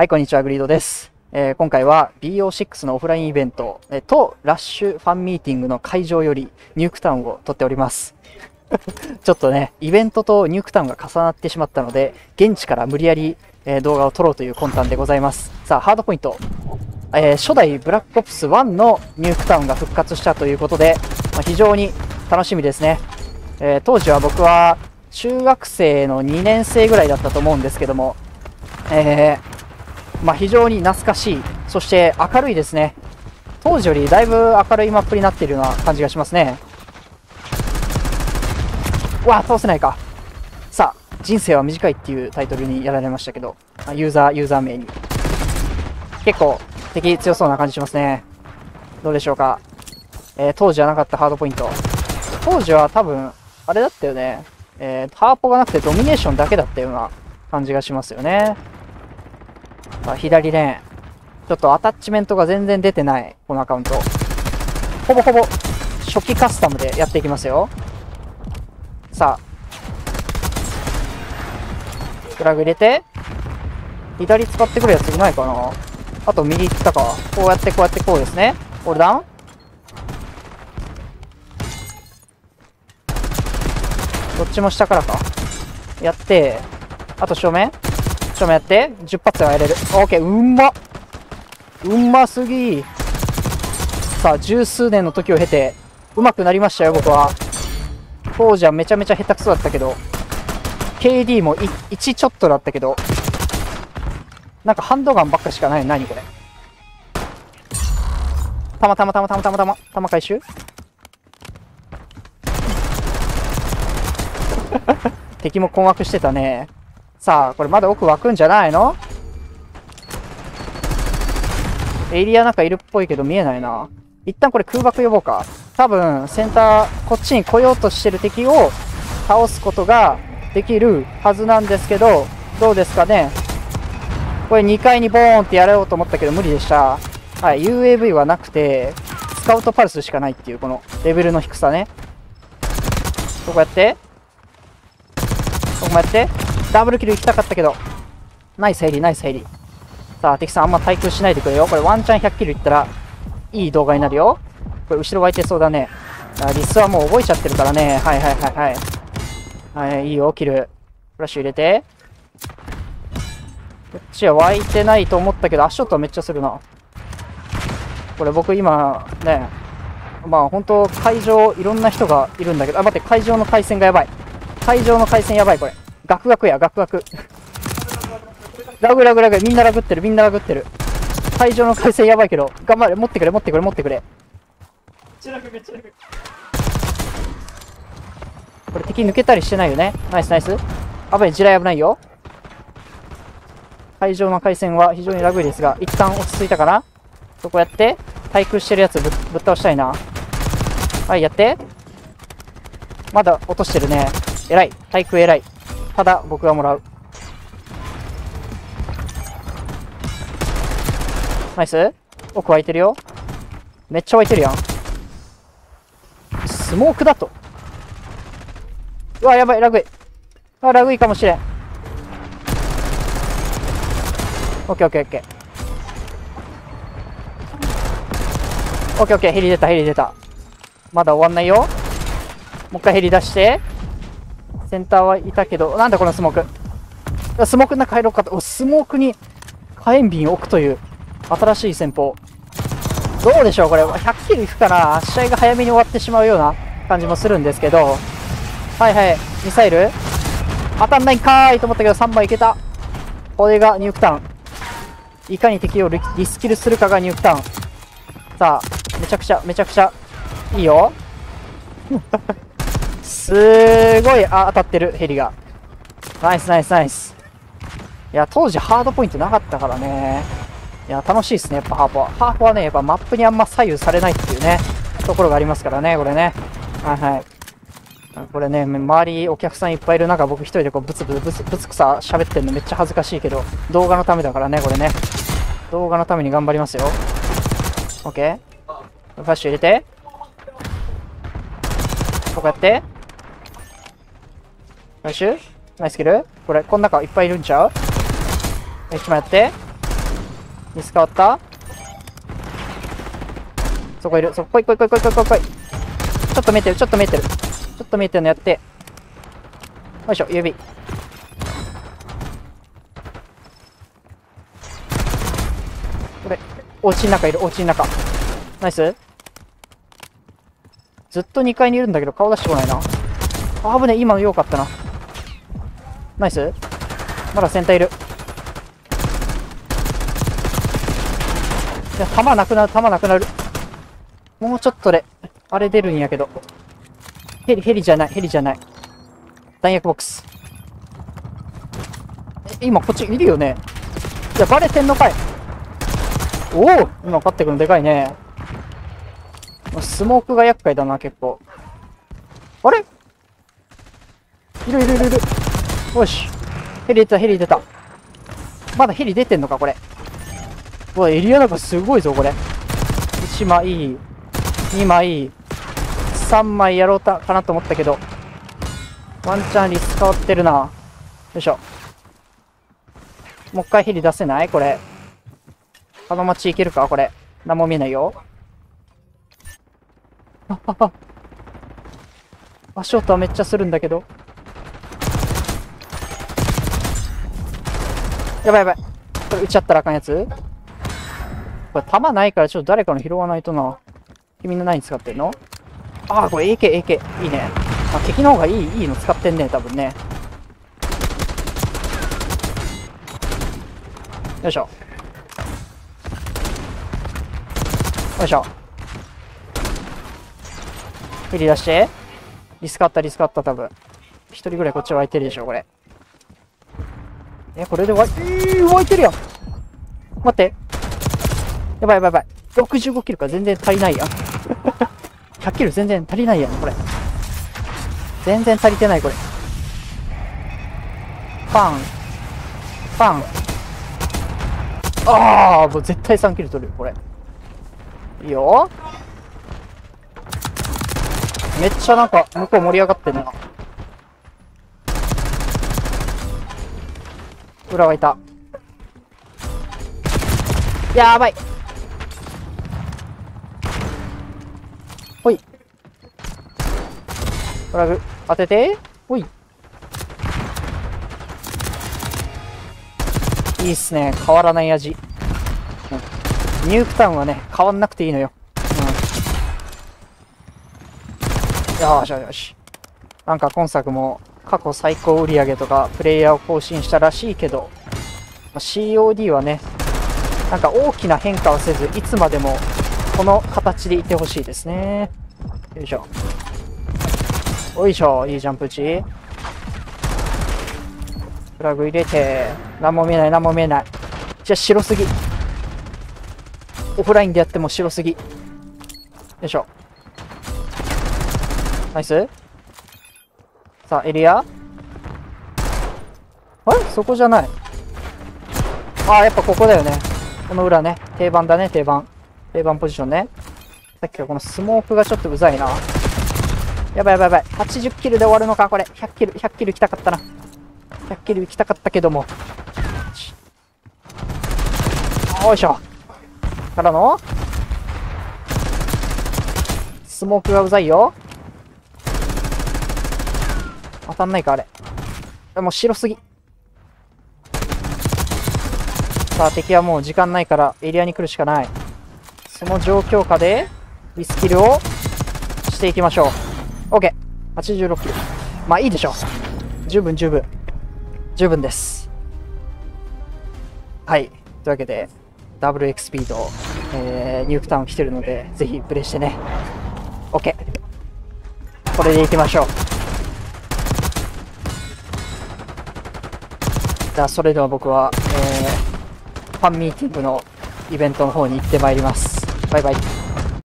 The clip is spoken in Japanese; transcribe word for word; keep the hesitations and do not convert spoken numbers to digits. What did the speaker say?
はい、こんにちは、グリードです。えー、今回は ビーオーシックス のオフラインイベント、えー、とラッシュファンミーティングの会場よりニュークタウンを撮っております。ちょっとね、イベントとニュークタウンが重なってしまったので、現地から無理やり、えー、動画を撮ろうという魂胆でございます。さあ、ハードポイント。えー、初代ブラックオプスワンのニュークタウンが復活したということで、まあ、非常に楽しみですね。えー、当時は僕は中学生のにねんせいぐらいだったと思うんですけども、えーまあ非常に懐かしい。そして明るいですね。当時よりだいぶ明るいマップになっているような感じがしますね。うわあ、倒せないか。さあ、人生は短いっていうタイトルにやられましたけど、ユーザー、ユーザー名に。結構敵強そうな感じしますね。どうでしょうか。えー、当時はなかったハードポイント。当時は多分、あれだったよね。えー、ハーポがなくてドミネーションだけだったような感じがしますよね。さあ、左レーン。ちょっとアタッチメントが全然出てない、このアカウント。ほぼほぼ、初期カスタムでやっていきますよ。さあ。フラグ入れて。左使ってくるやついないかな。あと右行ったか。こうやってこうやってこうですね。オールダウン。どっちも下からか。やって、あと正面。ちょっとやってじゅっぱつはやれる。オッケー、うんまっ、うんますぎ。さあ、十数年の時を経て上手くなりましたよ、僕は。当時はめちゃめちゃ下手くそだったけど、 ケーディー も いち, いちちょっとだったけど、なんかハンドガンばっかしかない。何これ、たまたまたまたまたまたまたま回収敵も困惑してたね。さあ、これまだ奥湧くんじゃないの？エリアなんかいるっぽいけど見えないな。一旦これ空爆呼ぼうか。多分、センター、こっちに来ようとしてる敵を倒すことができるはずなんですけど、どうですかね？これにかいにボーンってやろうと思ったけど無理でした。はい、ユーエーブイ はなくて、スカウトパルスしかないっていう、このレベルの低さね。ここやって。ここもやって。ダブルキル行きたかったけど。ナイスヘリ、ナイスヘリ。さあ、敵さんあんま対空しないでくれよ。これワンチャンひゃくキルいったら、いい動画になるよ。これ後ろ湧いてそうだね。あ、リスはもう覚えちゃってるからね。はいはいはいはい。はい、いいよ、キル。フラッシュ入れて。こっちは湧いてないと思ったけど、足音はめっちゃするな。これ僕今、ね、まあ本当会場いろんな人がいるんだけど、あ、待って、会場の回線がやばい。会場の回線やばい、これ。ガクガクや、ガクガク。ラグラグラグ、みんなラグってる、みんなラグってる。会場の回線やばいけど、頑張れ、持ってくれ、持ってくれ、持ってくれ。これ敵抜けたりしてないよね。ナイスナイス。危ない、地雷危ないよ。会場の回線は非常にラグいですが、一旦落ち着いたかな。こうやって、対空してるやつぶっ倒したいな。はい、やって。まだ落としてるね。偉い、対空偉い。ただ僕がもらう。ナイス。奥空いてるよ。めっちゃ空いてるやん。スモークだと。うわ、やばい、ラグい。あ、ラグいかもしれん。オッケーオッケーオッケー。オッケーオッケー、ヘリ出た、ヘリ出た。まだ終わんないよ。もう一回ヘリ出して。センターはいたけど、なんだこのスモーク。スモークの中入ろうかと。スモークに火炎瓶を置くという新しい戦法。どうでしょうこれ。ひゃくキルいくかな。試合が早めに終わってしまうような感じもするんですけど。はいはい。ミサイル当たんないんかーいと思ったけどさんばいいけた。これがニュークタウン。いかに敵をリスキルするかがニュークタウン。さあ、めちゃくちゃ、めちゃくちゃ。いいよ。すーごい、あ、当たってる、ヘリが。ナイスナイスナイス。いや、当時ハードポイントなかったからね。いや、楽しいですね、やっぱハーフは。ハーフはね、やっぱマップにあんま左右されないっていうね、ところがありますからね、これね。はいはい。これね、周りお客さんいっぱいいる中、僕一人でこうブツブツブツブツくさ喋ってんのめっちゃ恥ずかしいけど、動画のためだからね、これね。動画のために頑張りますよ。オッケー。ファッシュ入れて。こうやって。ナイスナイスキル。これ、この中いっぱいいるんちゃう。一枚やって。ミス変わった。そこいる、そこ来い来い来い来い来い来い。ちょっと見えてる、ちょっと見えてる、ちょっと見えてるのやって。よいしょ、指これ、お家の中いる、お家の中。ナイス。ずっとにかいにいるんだけど顔出してこないな。あぶね、今のよかったな。ナイス。まだ先隊いる。いや、弾なくなる、弾なくなる。もうちょっとであれ出るんやけど。ヘリ、ヘリじゃない、ヘリじゃない。弾薬ボックス。え、今こっちいるよね。いや、バレてんのかい。おお、今勝ってくるのでかいね。スモークが厄介だな、結構。あれいるいるいるいる。よし。ヘリ出た、ヘリ出た。まだヘリ出てんのか、これ。うわ、エリアなんかすごいぞ、これ。いちまい、にまい、さんまいやろうたかなと思ったけど。ワンチャンリス変わってるな。よいしょ。もう一回ヘリ出せないこれ。あの町行けるかこれ。何も見えないよ。あああ。足音はめっちゃするんだけど。やばいやばい。これ撃っちゃったらあかんやつ。これ弾ないからちょっと誰かの拾わないとな。君の何使ってんの。ああ、これ エーケー、エーケー。いいね。あ、敵の方がいい、いいの使ってんね、多分ね。よいしょ。よいしょ。振り出して。リスクあった、リスクあった、多分。一人ぐらいこっち湧いてるでしょ、これ。え、これで湧い、えー、湧いてるやん。待って。やばいやばいやばい。ろくじゅうごキルか、全然足りないやん。ひゃくキル全然足りないやん、これ。全然足りてない、これ。パン。パン。ああ、もう絶対さんキル取るよ、これ。いいよ。めっちゃなんか、向こう盛り上がってんな。裏がいた。やばい。ほい。フラグ当てて。ほい。いいっすね。変わらない味。うん、ニュークタウンはね、変わんなくていいのよ。うん、よーしよしよし。なんか今作も過去最高売り上げとかプレイヤーを更新したらしいけど、まあ、シーオーディー はね、なんか大きな変化はせず、いつまでもこの形でいてほしいですね。よいしょ。よいしょ、いいジャンプ打ち。フラグ入れて、何も見えない、何も見えない。じゃあ、白すぎ。オフラインでやっても白すぎ。よいしょ。ナイス。さあ、エリア。あれそこじゃない。ああ、やっぱここだよね。この裏ね。定番だね、定番。定番ポジションね。さっきからこのスモークがちょっとうざいな。やばいやばいやばい。はちじゅうキルで終わるのかこれ。ひゃくキル、ひゃくキル行きたかったな。ひゃくキル行きたかったけども。よいしょ。からのスモークがうざいよ。当たんないか、あれ。もう白すぎ。さあ、敵はもう時間ないからエリアに来るしかない。その状況下で、リスキルをしていきましょう。OK。はちじゅうろくキル。まあいいでしょう。十分十分。十分です。はい。というわけで、ダブル エックスピー と、えー、ニュークタウン来てるので、ぜひプレイしてね。OK。これでいきましょう。じゃあ、それでは僕は、えー、ファンミーティングのイベントの方に行ってまいります。バイバイ。